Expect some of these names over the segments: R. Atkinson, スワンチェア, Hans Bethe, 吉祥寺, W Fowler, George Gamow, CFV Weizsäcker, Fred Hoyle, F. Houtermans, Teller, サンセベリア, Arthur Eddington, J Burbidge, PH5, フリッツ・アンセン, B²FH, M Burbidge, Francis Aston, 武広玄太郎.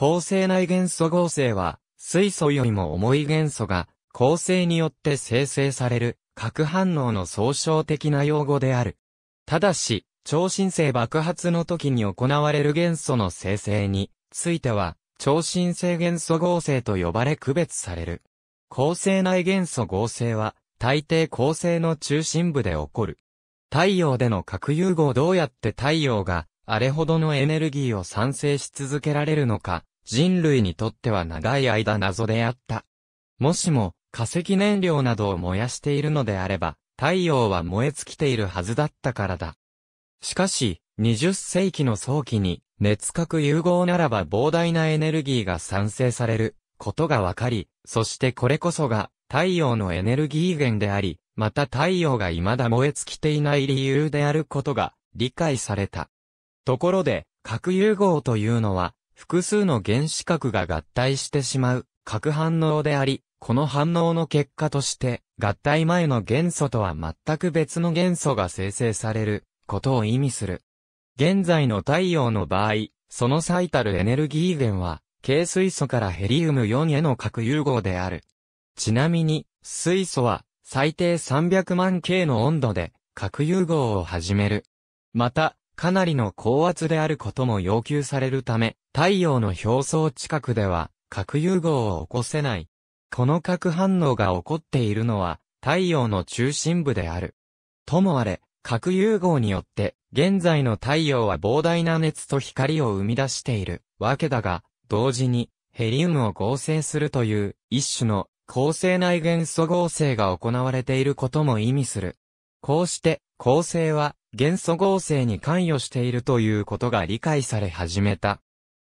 構成内元素合成は、水素よりも重い元素が、構成によって生成される、核反応の総称的な用語である。ただし、超新星爆発の時に行われる元素の生成については、超新星元素合成と呼ばれ区別される。構成内元素合成は、大抵構成の中心部で起こる。太陽での核融合。どうやって太陽があれほどのエネルギーを産生し続けられるのか、人類にとっては長い間謎であった。もしも化石燃料などを燃やしているのであれば、太陽は燃え尽きているはずだったからだ。しかし、20世紀の早期に熱核融合ならば膨大なエネルギーが産生されることがわかり、そしてこれこそが太陽のエネルギー源であり、また太陽が未だ燃え尽きていない理由であることが理解された。ところで、核融合というのは、複数の原子核が合体してしまう核反応であり、この反応の結果として、合体前の元素とは全く別の元素が生成されることを意味する。現在の太陽の場合、その最たるエネルギー源は、軽水素からヘリウム4への核融合である。ちなみに、水素は、最低300万 K の温度で核融合を始める。また、かなりの高圧であることも要求されるため、太陽の表層近くでは核融合を起こせない。この核反応が起こっているのは太陽の中心部である。ともあれ、核融合によって現在の太陽は膨大な熱と光を生み出しているわけだが、同時にヘリウムを合成するという一種の構成内元素合成が行われていることも意味する。こうして、構成は元素合成に関与しているということが理解され始めた。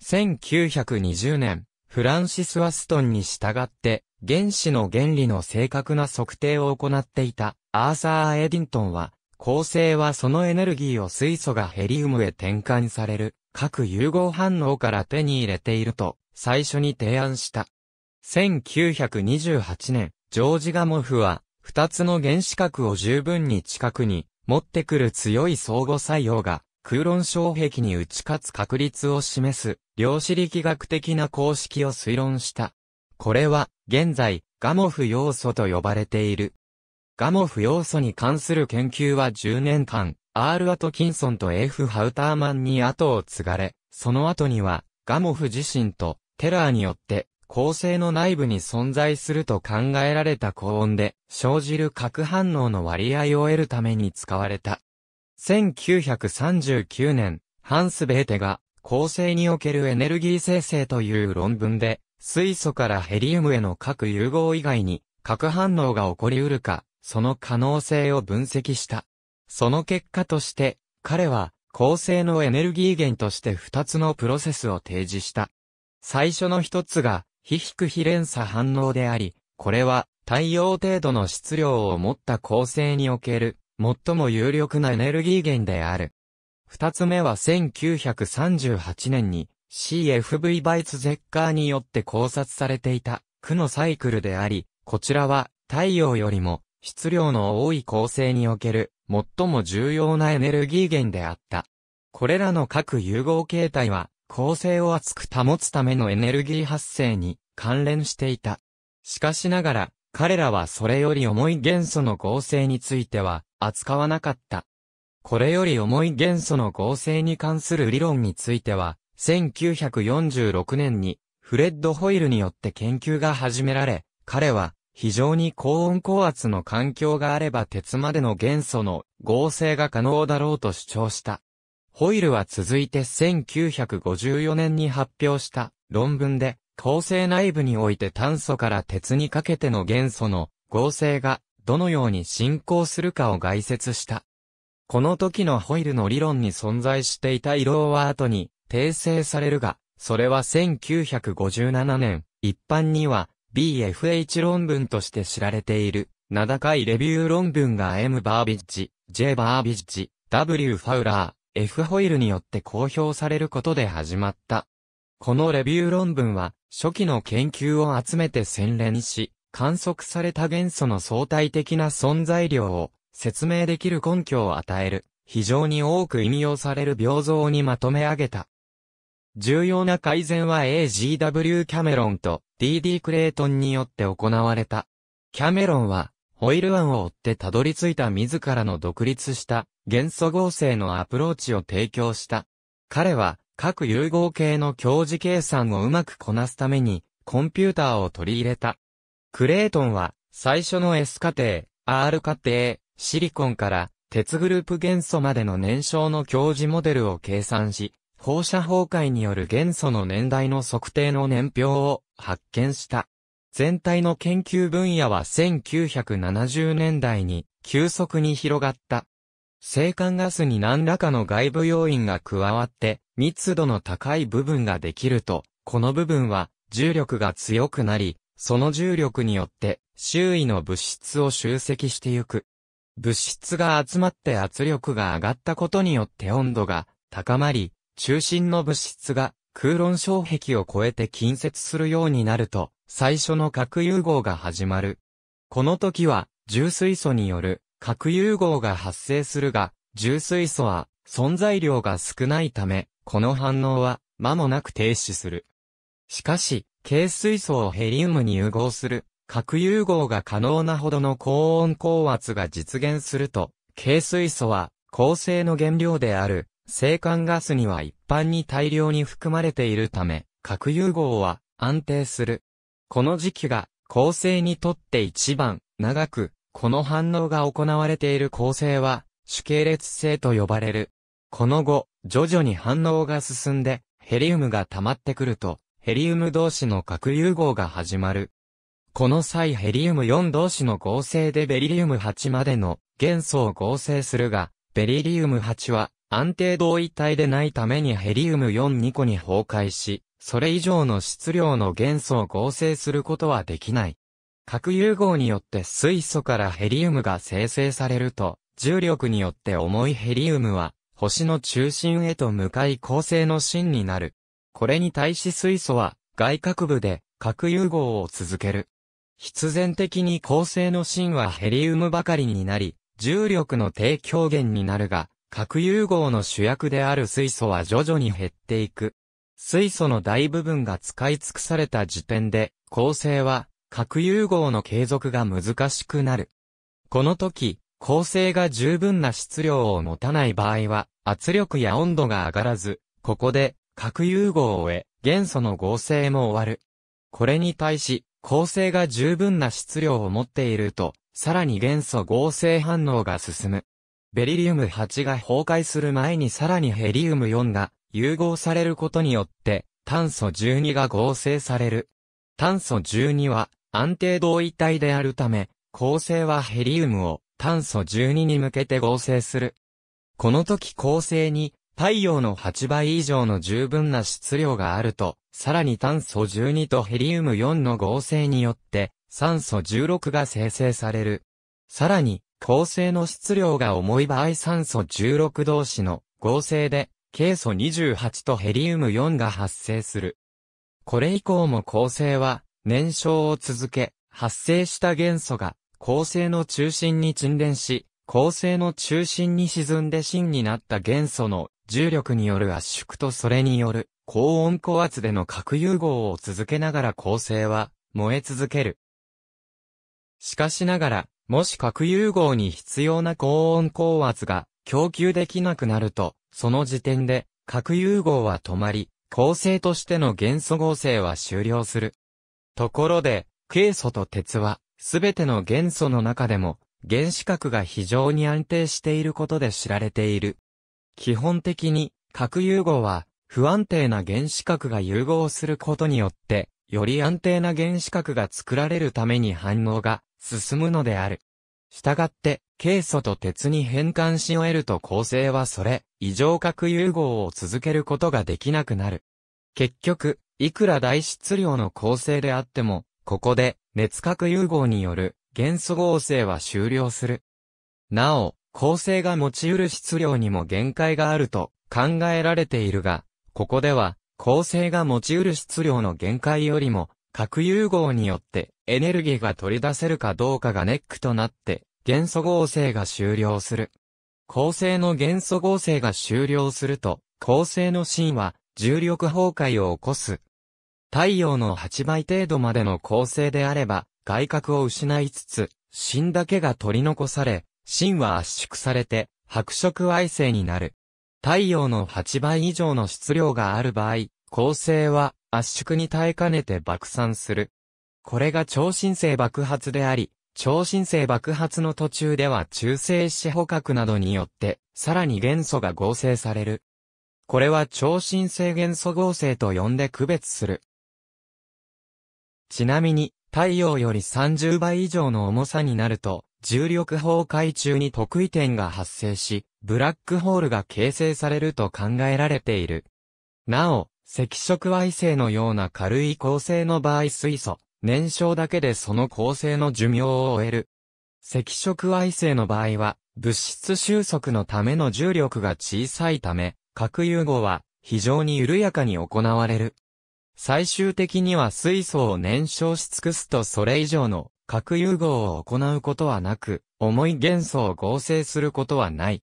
1920年、フランシス・ワストンに従って、原子の原理の正確な測定を行っていたアーサー・エディントンは、構成はそのエネルギーを水素がヘリウムへ転換される核融合反応から手に入れていると、最初に提案した。1928年、ジョージ・ガモフは、二つの原子核を十分に近くに持ってくる強い相互作用が、空論障壁に打ち勝つ確率を示す、量子力学的な公式を推論した。これは、現在、ガモフ要素と呼ばれている。ガモフ要素に関する研究は10年間、R・アトキンソンと F・ハウターマンに後を継がれ、その後には、ガモフ自身と、テラーによって、構成の内部に存在すると考えられた高温で生じる核反応の割合を得るために使われた。1939年、ハンス・ベーテが構成におけるエネルギー生成という論文で水素からヘリウムへの核融合以外に核反応が起こりうるか、その可能性を分析した。その結果として彼は構成のエネルギー源として2つのプロセスを提示した。最初の一つが非連鎖反応であり、これは太陽程度の質量を持った構成における最も有力なエネルギー源である。二つ目は1938年に CFV バイツゼッカーによって考察されていた負のサイクルであり、こちらは太陽よりも質量の多い構成における最も重要なエネルギー源であった。これらの核融合形態は構成を厚く保つためのエネルギー発生に関連していた。しかしながら、彼らはそれより重い元素の合成については扱わなかった。これより重い元素の合成に関する理論については、1946年にフレッド・ホイルによって研究が始められ、彼は非常に高温高圧の環境があれば鉄までの元素の合成が可能だろうと主張した。ホイルは続いて1954年に発表した論文で構成内部において炭素から鉄にかけての元素の合成がどのように進行するかを概説した。この時のホイルの理論に存在していた遺漏は後に訂正されるが、それは1957年、一般には B²FH 論文として知られている名高いレビュー論文が M バービッジ、J バービッジ、W ファウラー、F ホイルによって公表されることで始まった。このレビュー論文は、初期の研究を集めて洗練し、観測された元素の相対的な存在量を説明できる根拠を与える、非常に多く引用される病像にまとめ上げた。重要な改善は A.G.W. キャメロンと D.D. クレイトンによって行われた。キャメロンは、ホイル案を追ってたどり着いた自らの独立した元素合成のアプローチを提供した。彼は、各融合系の強次計算をうまくこなすために、コンピューターを取り入れた。クレイトンは、最初の S 過程、R 過程、シリコンから、鉄グループ元素までの燃焼の強次モデルを計算し、放射崩壊による元素の年代の測定の年表を発見した。全体の研究分野は1970年代に急速に広がった。制汗ガスに何らかの外部要因が加わって密度の高い部分ができると、この部分は重力が強くなり、その重力によって周囲の物質を集積してゆく。物質が集まって圧力が上がったことによって温度が高まり、中心の物質が空論障壁を越えて近接するようになると、最初の核融合が始まる。この時は、重水素による核融合が発生するが、重水素は存在量が少ないため、この反応は間もなく停止する。しかし、軽水素をヘリウムに融合する。核融合が可能なほどの高温高圧が実現すると、軽水素は構成の原料である制汗ガスには一般に大量に含まれているため、核融合は安定する。この時期が構成にとって一番長く、この反応が行われている構成は主系列性と呼ばれる。この後、徐々に反応が進んで、ヘリウムが溜まってくると、ヘリウム同士の核融合が始まる。この際ヘリウム4同士の合成でベリリウム8までの元素を合成するが、ベリリウム8は安定同位体でないためにヘリウム42個に崩壊し、それ以上の質量の元素を合成することはできない。核融合によって水素からヘリウムが生成されると、重力によって重いヘリウムは星の中心へと向かい恒星の芯になる。これに対し水素は外殻部で核融合を続ける。必然的に恒星の芯はヘリウムばかりになり、重力の提供源になるが、核融合の主役である水素は徐々に減っていく。水素の大部分が使い尽くされた時点で、恒星は核融合の継続が難しくなる。この時、恒星が十分な質量を持たない場合は、圧力や温度が上がらず、ここで核融合を終え、元素の合成も終わる。これに対し、恒星が十分な質量を持っていると、さらに元素合成反応が進む。ベリリウム8が崩壊する前にさらにヘリウム4が融合されることによって、炭素12が合成される。炭素12は安定同位体であるため、恒星はヘリウムを炭素12に向けて合成する。この時恒星に太陽の8倍以上の十分な質量があると、さらに炭素12とヘリウム4の合成によって酸素16が生成される。さらに、恒星の質量が重い場合酸素16同士の合成で、ケイ素28とヘリウム4が発生する。これ以降も恒星は燃焼を続け、発生した元素が恒星の中心に沈殿し、恒星の中心に沈んで芯になった元素の重力による圧縮とそれによる高温高圧での核融合を続けながら恒星は燃え続ける。しかしながら、もし核融合に必要な高温高圧が供給できなくなると、その時点で核融合は止まり、恒星としての元素合成は終了する。ところで、ケイ素と鉄はすべての元素の中でも原子核が非常に安定していることで知られている。基本的に核融合は不安定な原子核が融合することによってより安定な原子核が作られるために反応が進むのである。したがってケイ素と鉄に変換し終えると恒星はそれ以上核融合を続けることができなくなる。結局、いくら大質量の恒星であってもここで熱核融合による元素合成は終了する。なお、恒星が持ち得る質量にも限界があると考えられているが、ここでは恒星が持ち得る質量の限界よりも核融合によってエネルギーが取り出せるかどうかがネックとなって元素合成が終了する。恒星の元素合成が終了すると恒星の芯は重力崩壊を起こす。太陽の8倍程度までの恒星であれば、外核を失いつつ、芯だけが取り残され、芯は圧縮されて、白色矮星になる。太陽の8倍以上の質量がある場合、恒星は圧縮に耐えかねて爆散する。これが超新星爆発であり、超新星爆発の途中では中性子捕獲などによって、さらに元素が合成される。これは超新星元素合成と呼んで区別する。ちなみに、太陽より30倍以上の重さになると、重力崩壊中に特異点が発生し、ブラックホールが形成されると考えられている。なお、赤色矮星のような軽い恒星の場合水素、燃焼だけでその恒星の寿命を終える。赤色矮星の場合は、物質収束のための重力が小さいため、核融合は非常に緩やかに行われる。最終的には水素を燃焼し尽くすとそれ以上の核融合を行うことはなく、重い元素を合成することはない。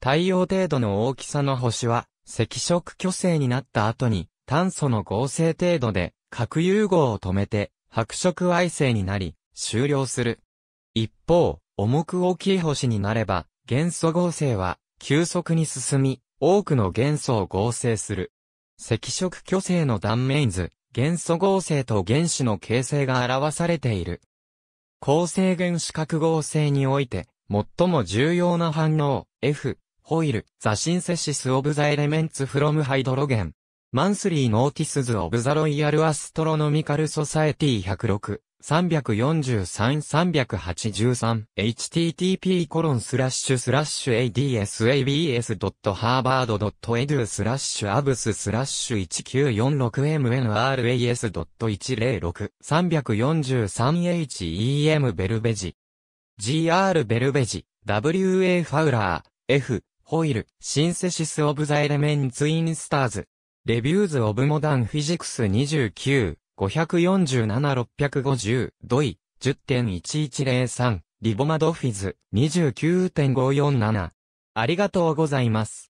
太陽程度の大きさの星は赤色巨星になった後に炭素の合成程度で核融合を止めて白色矮星になり終了する。一方、重く大きい星になれば元素合成は急速に進み多くの元素を合成する。赤色巨星の断面図、元素合成と原子の形成が表されている。恒星原子核合成において、最も重要な反応、F、ホイル、ザシンセシスオブザエレメンツフロムハイドロゲン。マンスリーノーティスズオブザロイヤルアストロノミカルソサエティ106、343、http://adsabs.harvard.edu/abs-1946mnras.106、343H.E.M. ベルベジ。G.R. ベルベジ、W.A. ファウラー、F. ホイル、シンセシスオブザエレメンツインスターズ、レビューズオブモダンフィジクス29、547-650、ドイ、10.1103、リボマドフィズ、29.547。ありがとうございます。